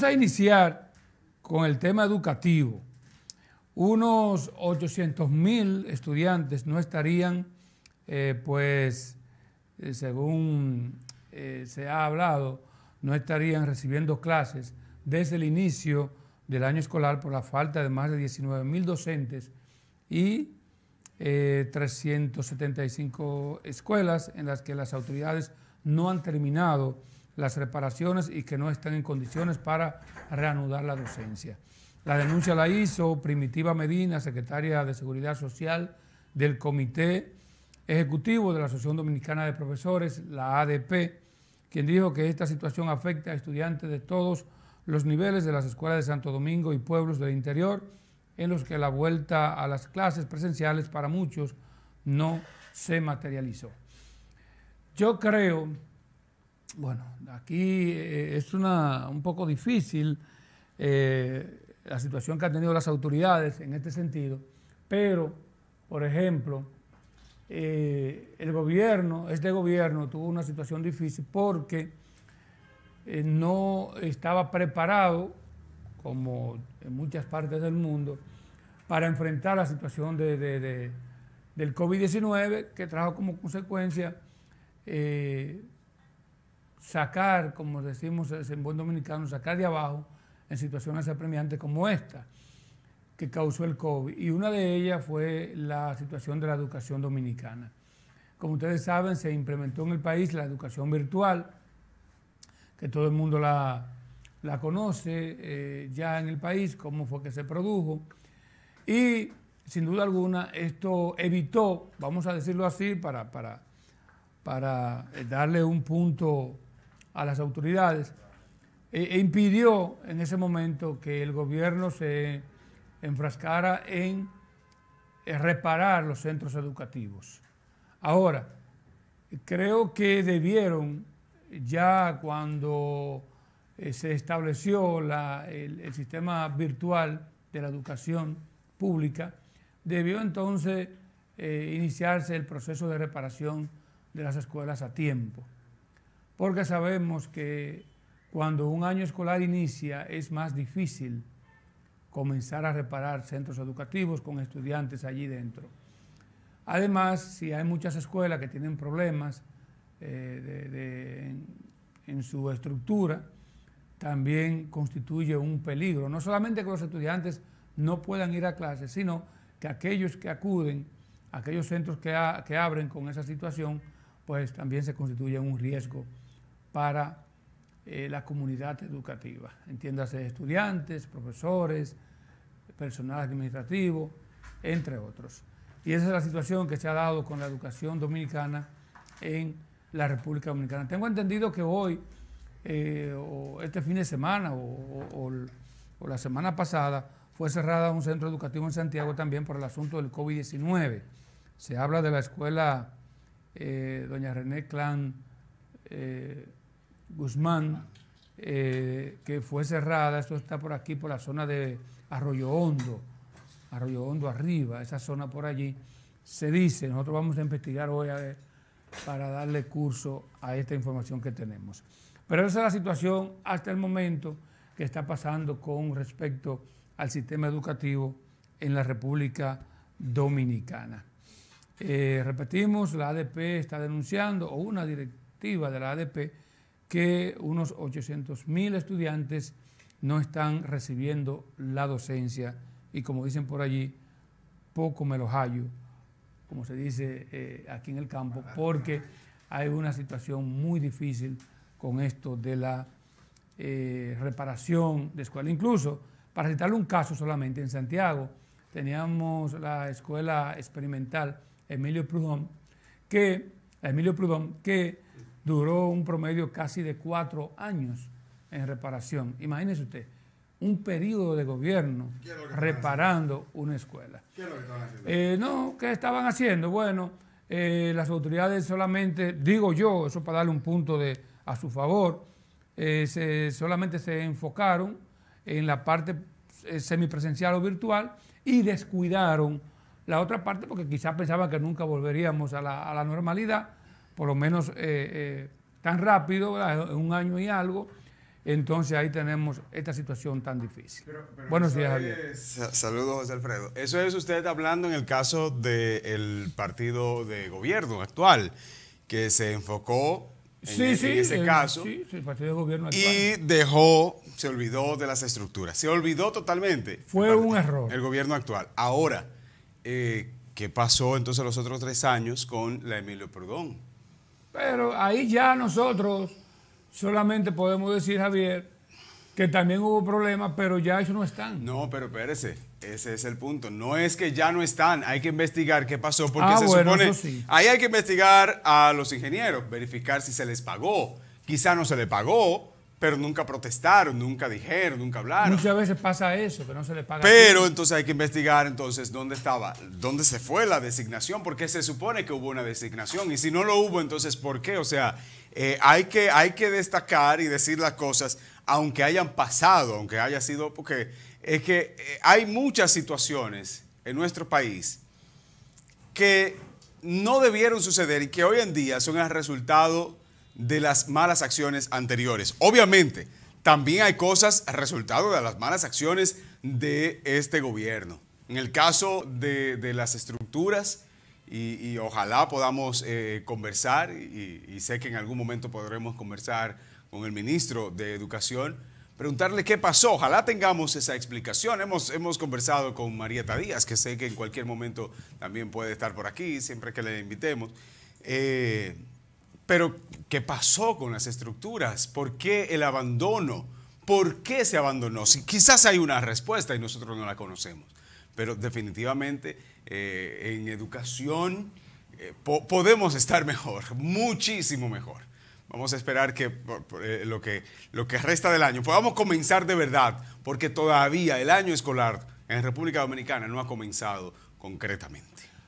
Vamos a iniciar con el tema educativo. Unos 800.000 estudiantes no estarían, según se ha hablado, no estarían recibiendo clases desde el inicio del año escolar por la falta de más de 19.000 docentes y 375 escuelas en las que las autoridades no han terminado las reparaciones y que no están en condiciones para reanudar la docencia. La denuncia la hizo Primitiva Medina, secretaria de Seguridad Social del Comité Ejecutivo de la Asociación Dominicana de Profesores, la ADP, quien dijo que esta situación afecta a estudiantes de todos los niveles de las escuelas de Santo Domingo y pueblos del interior, en los que la vuelta a las clases presenciales para muchos no se materializó. Yo creo, bueno, aquí es un poco difícil la situación que han tenido las autoridades en este sentido, pero, por ejemplo, el gobierno, este gobierno tuvo una situación difícil porque no estaba preparado, como en muchas partes del mundo, para enfrentar la situación del COVID-19, que trajo como consecuencia sacar, como decimos en buen dominicano, sacar de abajo en situaciones apremiantes como esta que causó el COVID. Y una de ellas fue la situación de la educación dominicana. Como ustedes saben, se implementó en el país la educación virtual, que todo el mundo la conoce ya en el país, cómo fue que se produjo. Y sin duda alguna esto evitó, vamos a decirlo así, para darle un punto a las autoridades, impidió en ese momento que el gobierno se enfrascara en reparar los centros educativos. Ahora, creo que debieron, ya cuando se estableció el sistema virtual de la educación pública, debió entonces iniciarse el proceso de reparación de las escuelas a tiempo, porque sabemos que cuando un año escolar inicia es más difícil comenzar a reparar centros educativos con estudiantes allí dentro. Además, si hay muchas escuelas que tienen problemas en su estructura, también constituye un peligro. No solamente que los estudiantes no puedan ir a clases, sino que aquellos que acuden, aquellos centros que abren con esa situación, pues también se constituye un riesgo para la comunidad educativa. Entiéndase, estudiantes, profesores, personal administrativo, entre otros. Y esa es la situación que se ha dado con la educación dominicana en la República Dominicana. Tengo entendido que hoy, o este fin de semana, o la semana pasada, fue cerrada un centro educativo en Santiago también por el asunto del COVID-19. Se habla de la escuela Doña René Clan Guzmán, que fue cerrada. Esto está por aquí, por la zona de Arroyo Hondo arriba, esa zona por allí. Se dice, nosotros vamos a investigar hoy a ver, para darle curso a esta información que tenemos. Pero esa es la situación hasta el momento que está pasando con respecto al sistema educativo en la República Dominicana. Repetimos, la ADP está denunciando, o una directiva de la ADP, que unos 800.000 estudiantes no están recibiendo la docencia y, como dicen por allí, poco me los hallo, como se dice aquí en el campo, porque hay una situación muy difícil con esto de la reparación de escuela. Incluso, para citarle un caso solamente, en Santiago teníamos la escuela experimental Emilio Prud'Homme, que duró un promedio casi de 4 años en reparación. Imagínese usted, un periodo de gobierno reparando una escuela. ¿Qué es lo que estaban haciendo? ¿Qué estaban haciendo? Bueno, las autoridades solamente, digo yo, eso para darle un punto a su favor, solamente se enfocaron en la parte semipresencial o virtual y descuidaron la otra parte, porque quizás pensaban que nunca volveríamos a la normalidad, por lo menos tan rápido, ¿verdad? Un año y algo, Entonces ahí tenemos esta situación tan difícil. Pero buenos días, Javier. Saludos, José Alfredo. Eso es usted hablando en el caso del partido de gobierno actual, que se enfocó en ese caso, el partido de gobierno actual, y se olvidó de las estructuras, se olvidó totalmente. Fue un error. El gobierno actual. Ahora, ¿qué pasó entonces los otros 3 años con la Emilio Prud'Homme? Pero ahí ya nosotros solamente podemos decir, Javier, que también hubo problemas, pero ya ellos no están. No, pero espérese, ese es el punto. No es que ya no están, hay que investigar qué pasó, porque se supone, ahí hay que investigar a los ingenieros, verificar si se les pagó. Quizá no se les pagó, pero nunca protestaron, nunca dijeron, nunca hablaron. Muchas veces pasa eso, que no se les paga. Pero entonces hay que investigar entonces dónde estaba, dónde se fue la designación, porque se supone que hubo una designación, y si no lo hubo, entonces ¿por qué? O sea, hay que destacar y decir las cosas, aunque hayan pasado, aunque haya sido, porque es que hay muchas situaciones en nuestro país que no debieron suceder y que hoy en día son el resultado de las malas acciones anteriores. Obviamente, también hay cosas resultado de las malas acciones de este gobierno. En el caso de las estructuras, y ojalá podamos conversar, y sé que en algún momento podremos conversar con el ministro de Educación, preguntarle qué pasó. Ojalá tengamos esa explicación. Hemos conversado con María Tadías, que sé que en cualquier momento también puede estar por aquí, siempre que le invitemos. Pero, ¿qué pasó con las estructuras? ¿Por qué el abandono? ¿Por qué se abandonó? Si quizás hay una respuesta y nosotros no la conocemos, pero definitivamente en educación podemos estar mejor, muchísimo mejor. Vamos a esperar que lo que resta del año podamos comenzar de verdad, porque todavía el año escolar en República Dominicana no ha comenzado concretamente.